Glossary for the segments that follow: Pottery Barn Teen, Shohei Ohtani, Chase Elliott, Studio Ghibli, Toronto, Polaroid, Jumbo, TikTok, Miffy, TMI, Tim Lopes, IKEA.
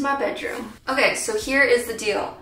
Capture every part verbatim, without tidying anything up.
welcome to my bedroom. Okay, so here is the deal.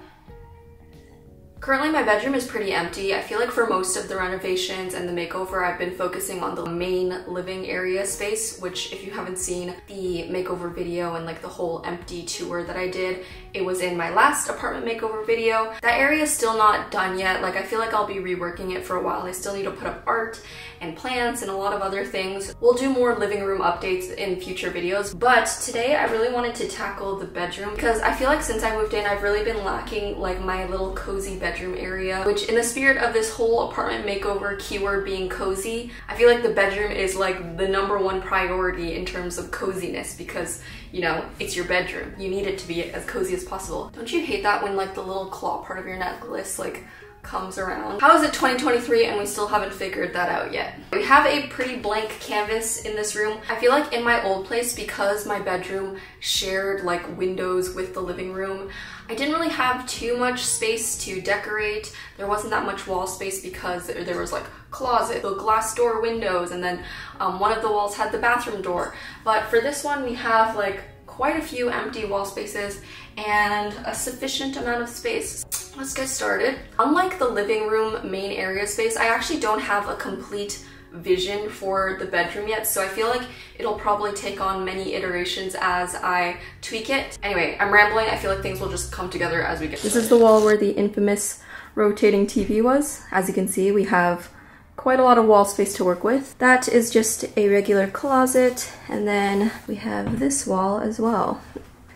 Currently my bedroom is pretty empty. I feel like for most of the renovations and the makeover, I've been focusing on the main living area space, which if you haven't seen the makeover video and like the whole empty tour that I did, it was in my last apartment makeover video. That area is still not done yet. Like I feel like I'll be reworking it for a while. I still need to put up art and plants and a lot of other things. We'll do more living room updates in future videos, but today I really wanted to tackle the bedroom because I feel like since I moved in, I've really been lacking like my little cozy bedroom. bedroom area, which in the spirit of this whole apartment makeover keyword being cozy, I feel like the bedroom is like the number one priority in terms of coziness because, you know, it's your bedroom. You need it to be as cozy as possible. Don't you hate that when like the little claw part of your necklace like comes around? How is it twenty twenty-three and we still haven't figured that out yet? We have a pretty blank canvas in this room. I feel like in my old place, because my bedroom shared like windows with the living room, I didn't really have too much space to decorate. There wasn't that much wall space because there was like closet, the glass door windows, and then um, one of the walls had the bathroom door. But for this one, we have like quite a few empty wall spaces and a sufficient amount of space. Let's get started. Unlike the living room main area space, I actually don't have a complete vision for the bedroom yet, so I feel like it'll probably take on many iterations as I tweak it. Anyway, I'm rambling. I feel like things will just come together as we get started. This is the wall where the infamous rotating T V was. As you can see, we have quite a lot of wall space to work with. That is just a regular closet, and then we have this wall as well.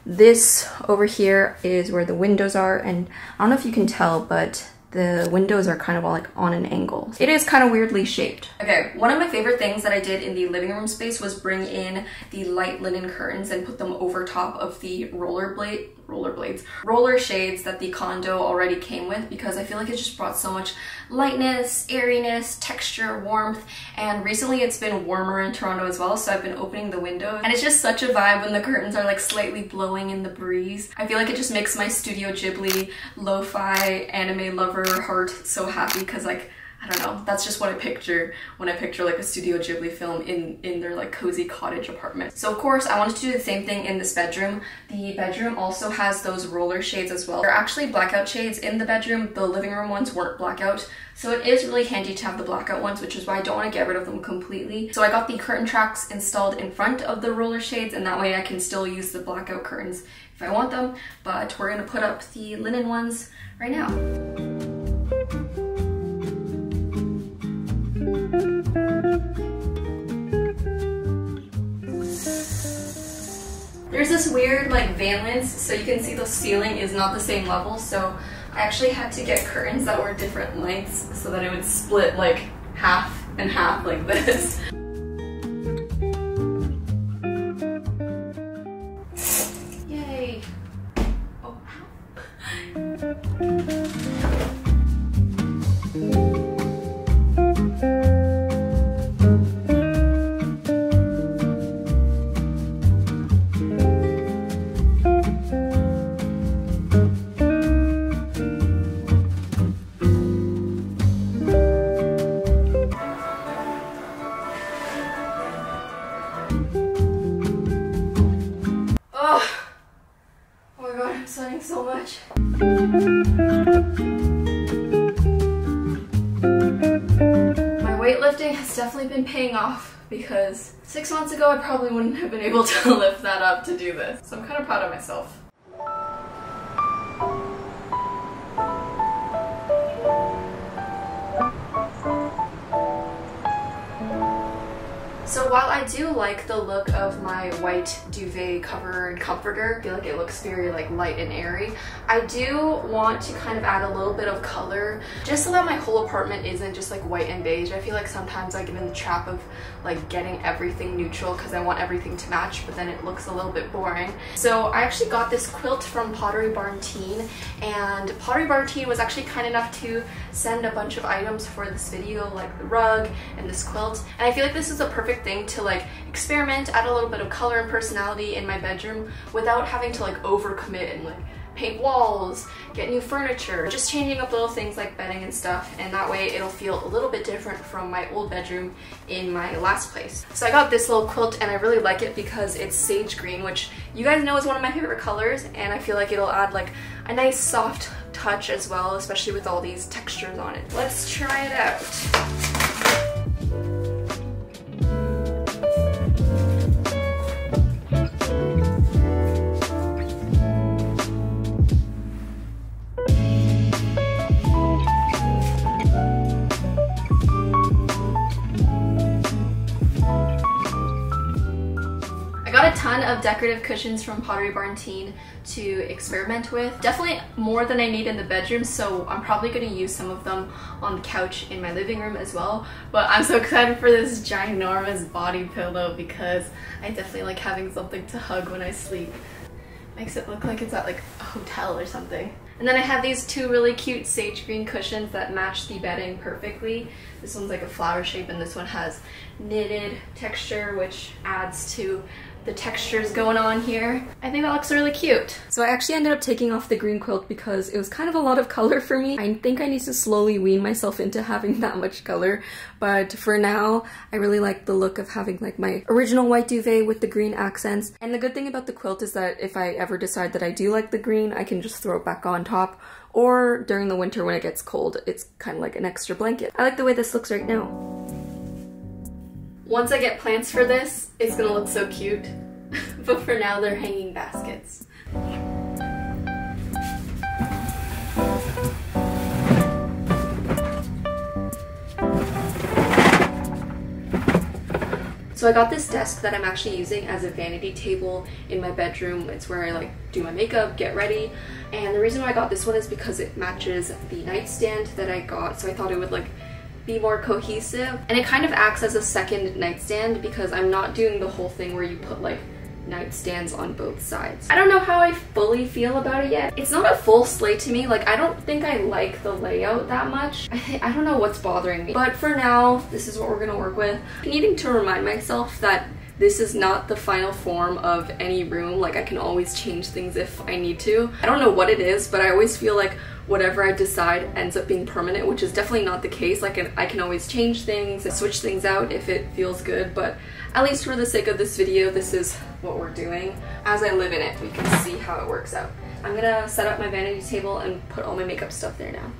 This over here is where the windows are, and I don't know if you can tell, but the windows are kind of all like on an angle. It is kind of weirdly shaped. Okay, one of my favorite things that I did in the living room space was bring in the light linen curtains and put them over top of the roller blade, roller blades, roller shades that the condo already came with, because I feel like it just brought so much lightness, airiness, texture, warmth, and recently it's been warmer in Toronto as well, so I've been opening the windows, and it's just such a vibe when the curtains are like slightly blowing in the breeze. I feel like it just makes my Studio Ghibli lo-fi anime lover heart so happy because, like, I don't know, that's just what I picture when I picture like a Studio Ghibli film in in their like cozy cottage apartment. So of course I wanted to do the same thing in this bedroom. The bedroom also has those roller shades as well. They're actually blackout shades in the bedroom. The living room ones weren't blackout, so it is really handy to have the blackout ones, which is why I don't want to get rid of them completely. So I got the curtain tracks installed in front of the roller shades, and that way I can still use the blackout curtains if I want them, but we're gonna put up the linen ones right now. There's this weird like valance, so you can see the ceiling is not the same level, so I actually had to get curtains that were different lengths so that it would split like half and half like this. Yay! Oh, ow. Because six months ago, I probably wouldn't have been able to lift that up to do this. So I'm kind of proud of myself. So while I do like the look of my white duvet cover and comforter, I feel like it looks very like light and airy, I do want to kind of add a little bit of color just so that my whole apartment isn't just like white and beige. I feel like sometimes I get in the trap of like getting everything neutral because I want everything to match, but then it looks a little bit boring. So I actually got this quilt from Pottery Barn Teen, and Pottery Barn Teen was actually kind enough to send a bunch of items for this video, like the rug and this quilt, and I feel like this is a perfect thing to like experiment, add a little bit of color and personality in my bedroom without having to like overcommit and like paint walls, get new furniture, just changing up little things like bedding and stuff, and that way it'll feel a little bit different from my old bedroom in my last place. So I got this little quilt and I really like it because it's sage green, which you guys know is one of my favorite colors, and I feel like it'll add like a nice soft touch as well, especially with all these textures on it. Let's try it out. Of decorative cushions from Pottery Barn Teen to experiment with. Definitely more than I need in the bedroom, so I'm probably going to use some of them on the couch in my living room as well. But I'm so excited for this ginormous body pillow because I definitely like having something to hug when I sleep. Makes it look like it's at like a hotel or something. And then I have these two really cute sage green cushions that match the bedding perfectly. This one's like a flower shape and this one has knitted texture, which adds to the textures going on here. I think that looks really cute. So I actually ended up taking off the green quilt because it was kind of a lot of color for me. I think I need to slowly wean myself into having that much color, but for now I really like the look of having like my original white duvet with the green accents. And the good thing about the quilt is that if I ever decide that I do like the green, I can just throw it back on top, or during the winter when it gets cold, it's kind of like an extra blanket. I like the way this looks right now. Once I get plants for this, it's gonna look so cute. But for now, they're hanging baskets. So I got this desk that I'm actually using as a vanity table in my bedroom. It's where I like do my makeup, get ready. And the reason why I got this one is because it matches the nightstand that I got. So I thought it would like be more cohesive, and it kind of acts as a second nightstand because I'm not doing the whole thing where you put like nightstands on both sides. I don't know how I fully feel about it yet. It's not a full slate to me. Like, I don't think I like the layout that much. I think I don't know what's bothering me, but for now this is what we're gonna work with. I'm needing to remind myself that this is not the final form of any room. Like, I can always change things if I need to. I don't know what it is, but I always feel like whatever I decide ends up being permanent, which is definitely not the case. Like, I can always change things and switch things out if it feels good, but at least for the sake of this video, this is what we're doing. As I live in it, we can see how it works out. I'm gonna set up my vanity table and put all my makeup stuff there now.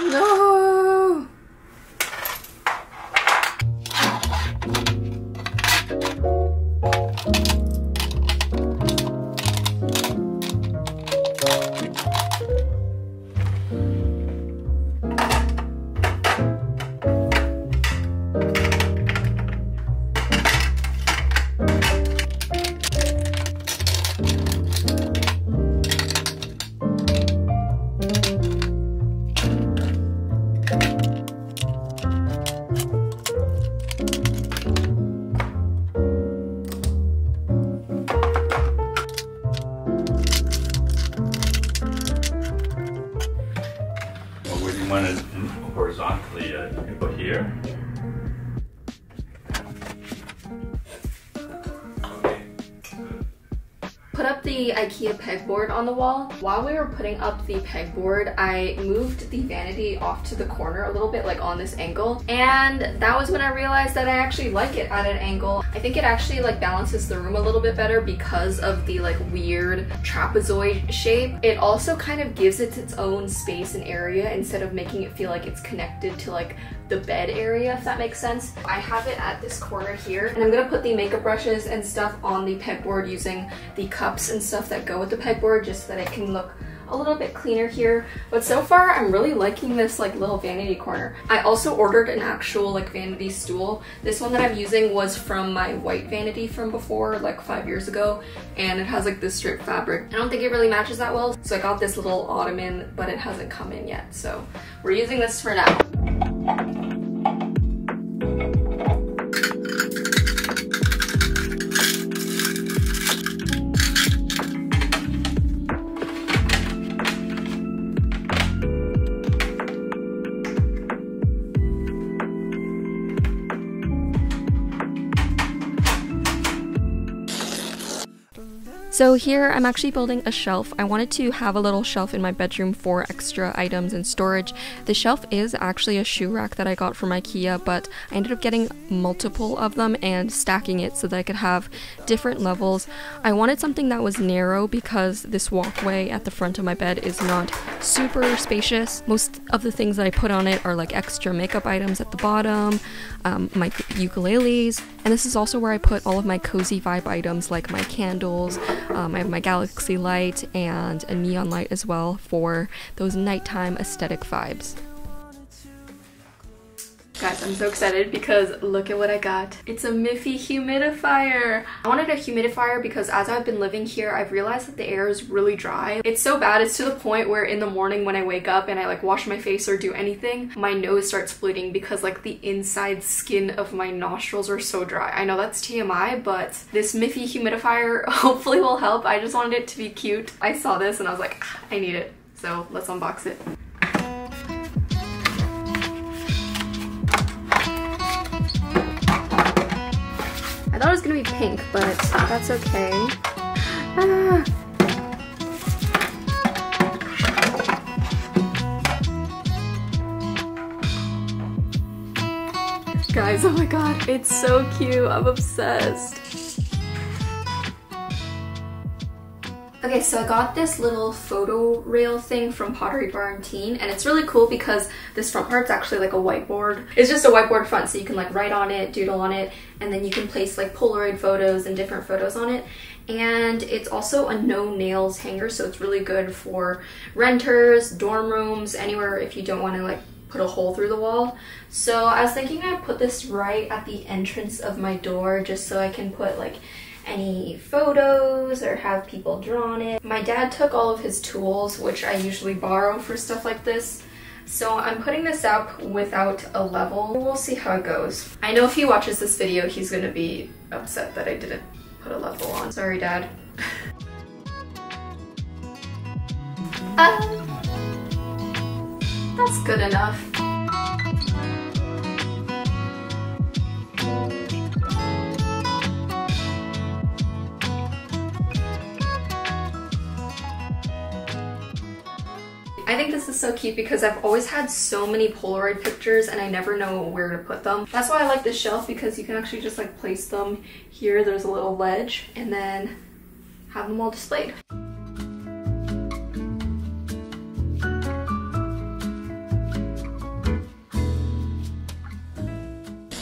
No! Horizontally, uh, you can put here. Okay. Put up the IKEA pegboard on the wall. While we were putting up the pegboard, I moved the vanity off to the corner a little bit, like on this angle, and that was when I realized that I actually like it at an angle. I think it actually like balances the room a little bit better because of the like weird trapezoid shape. It also kind of gives it its own space and area instead of making it feel like it's connected to like the bed area, if that makes sense. I have it at this corner here, and I'm gonna put the makeup brushes and stuff on the pegboard using the cups and stuff that go with the pegboard just so that it can look a little bit cleaner here, but so far I'm really liking this like little vanity corner. I also ordered an actual like vanity stool. This one that I'm using was from my white vanity from before, like five years ago, and it has like this strip fabric. I don't think it really matches that well, so I got this little ottoman, but it hasn't come in yet, so we're using this for now. So here I'm actually building a shelf. I wanted to have a little shelf in my bedroom for extra items and storage. The shelf is actually a shoe rack that I got from IKEA, but I ended up getting multiple of them and stacking it so that I could have different levels. I wanted something that was narrow because this walkway at the front of my bed is not super spacious. Most of the things that I put on it are like extra makeup items at the bottom, um, my ukuleles, and this is also where I put all of my cozy vibe items like my candles. Um, I have my galaxy light and a neon light as well for those nighttime aesthetic vibes. Guys, I'm so excited because look at what I got. It's a Miffy humidifier. I wanted a humidifier because as I've been living here, I've realized that the air is really dry. It's so bad, it's to the point where in the morning when I wake up and I like wash my face or do anything, my nose starts bleeding because like the inside skin of my nostrils are so dry. I know that's T M I, but this Miffy humidifier hopefully will help. I just wanted it to be cute. I saw this and I was like, ah, I need it. So let's unbox it. I thought it was gonna be pink, but that's okay. Ah. Guys, oh my god, it's so cute. I'm obsessed. Okay, so I got this little photo rail thing from Pottery Barn Teen, and it's really cool because this front part's actually like a whiteboard. It's just a whiteboard front, so you can like write on it, doodle on it, and then you can place like Polaroid photos and different photos on it. And it's also a no nails hanger, so it's really good for renters, dorm rooms, anywhere if you don't want to like put a hole through the wall. So I was thinking I'd put this right at the entrance of my door just so I can put like any photos or have people draw on it. My dad took all of his tools, which I usually borrow for stuff like this, so I'm putting this up without a level. We'll see how it goes. I know if he watches this video, he's gonna be upset that I didn't put a level on. Sorry, Dad. uh, that's good enough. I think this is so cute because I've always had so many Polaroid pictures and I never know where to put them. That's why I like this shelf, because you can actually just like place them here. There's a little ledge and then have them all displayed. I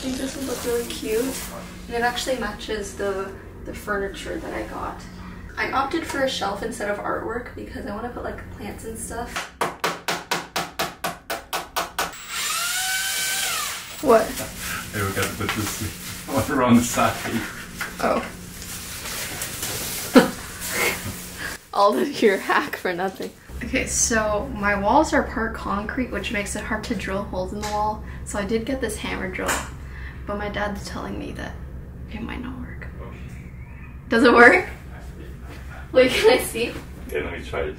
think this would look really cute, and it actually matches the, the furniture that I got. I opted for a shelf instead of artwork because I want to put like plants and stuff. What? Hey, we gotta put this on the wrong side. Oh. All of your hack for nothing. Okay, so my walls are part concrete, which makes it hard to drill holes in the wall. So I did get this hammer drill, but my dad's telling me that it might not work. Does it work? Wait, can I see? Okay, let me try this.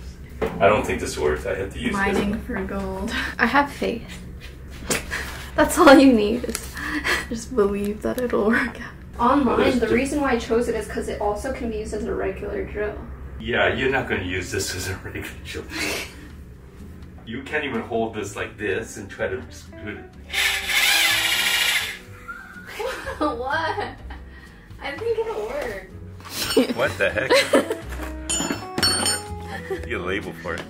I don't think this worked. I had to use mining this. Mining for gold. I have faith. That's all you need, is just believe that it'll work out. Online, the reason why I chose it is because it also can be used as a regular drill. Yeah, you're not going to use this as a regular drill. You can't even hold this like this and try to just put it. What? I think it'll work. What the heck? Get a label for it.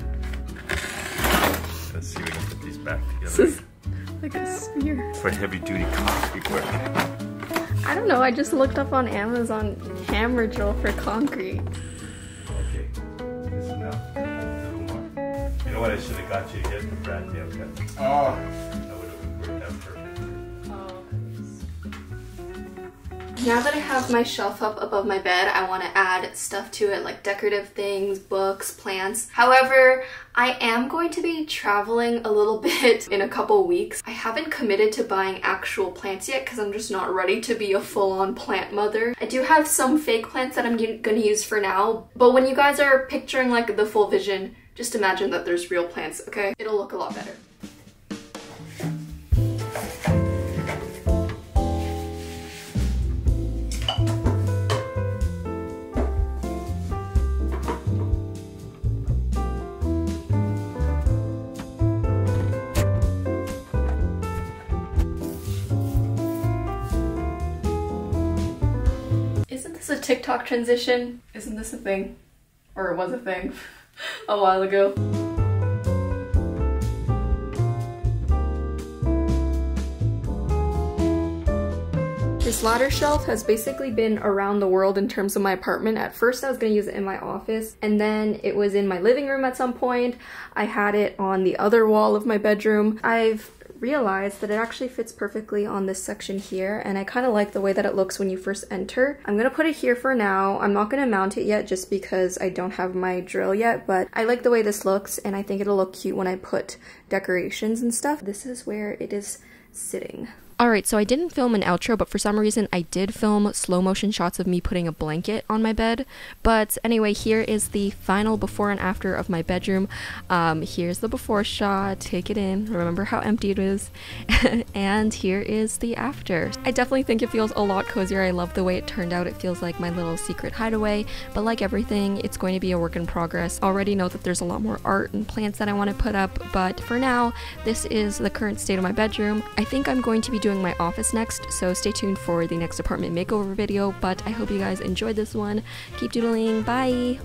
Let's see if we can put these back together. This is like a spear. For heavy duty concrete work. I don't know, I just looked up on Amazon hammer drill for concrete. Okay. This is now a little more. what I should have got you to get the Bradley up cut. Oh. That would have worked out perfect. Oh, nice. Now that I have my shelf up above my bed, I want to add stuff to it, like decorative things, books, plants. However, I am going to be traveling a little bit in a couple weeks. I haven't committed to buying actual plants yet because I'm just not ready to be a full-on plant mother. I do have some fake plants that I'm gonna use for now, but when you guys are picturing like the full vision, just imagine that there's real plants, okay? It'll look a lot better. A TikTok transition. Isn't this a thing? Or it was a thing a while ago. This ladder shelf has basically been around the world in terms of my apartment. At first I was gonna use it in my office, and then it was in my living room at some point. I had it on the other wall of my bedroom. I've realized that it actually fits perfectly on this section here, and I kind of like the way that it looks when you first enter. I'm gonna put it here for now. I'm not gonna mount it yet just because I don't have my drill yet, but I like the way this looks and I think it'll look cute when I put decorations and stuff. This is where it is sitting. Alright, so I didn't film an outro, but for some reason I did film slow motion shots of me putting a blanket on my bed. But anyway, here is the final before and after of my bedroom. Um, here's the before shot, take it in, remember how empty it is. And here is the after. I definitely think it feels a lot cozier. I love the way it turned out. It feels like my little secret hideaway, but like everything, it's going to be a work in progress. I already know that there's a lot more art and plants that I want to put up, but for now, this is the current state of my bedroom. I think I'm going to be doing my office next, so stay tuned for the next apartment makeover video, but I hope you guys enjoyed this one. Keep doodling, bye!